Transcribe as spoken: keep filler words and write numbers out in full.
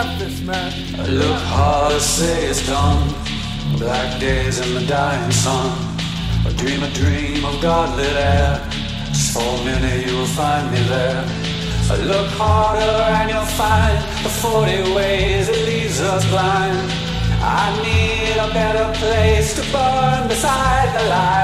have this man. Look hard, the city's gone. Black days in the dying sun. I dream a dream of godlit air. Just for a minute you will find me there. I look harder and you'll find the forty ways it leaves us blind. I need a better place to burn beside the light.